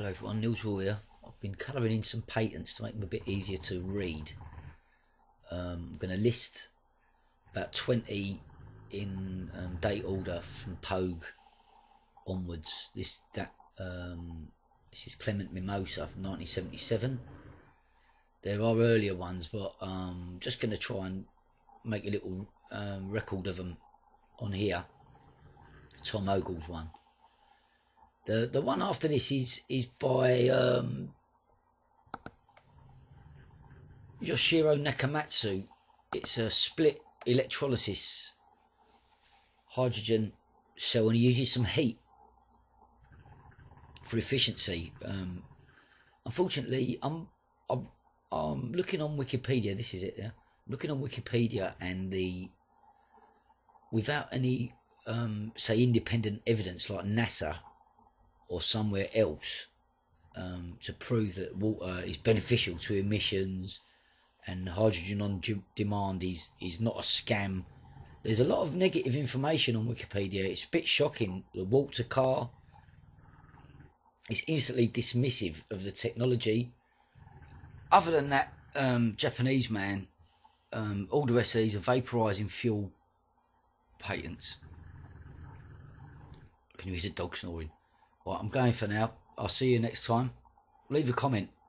Hello everyone, Nilswall here. I've been colouring in some patents to make them a bit easier to read. I'm going to list about 20 in date order from Pogue onwards. This is Clemente Minoza from 1977. There are earlier ones, but I'm just going to try and make a little record of them on here. Tom Ogle's one. The one after this is by Yoshiro Nakamatsu. It's a split electrolysis hydrogen cell, and he uses some heat for efficiency. Unfortunately, I'm looking on Wikipedia. This is it. Yeah, I'm looking on Wikipedia, and without any say independent evidence like NASA or somewhere else to prove that water is beneficial to emissions and hydrogen on demand is not a scam. There's a lot of negative information on Wikipedia. It's a bit shocking. The water car is instantly dismissive of the technology. Other than that Japanese man, all the rest of these are vaporising fuel patents. Can you use a dog snoring? Right, I'm going for now. I'll see you next time. Leave a comment.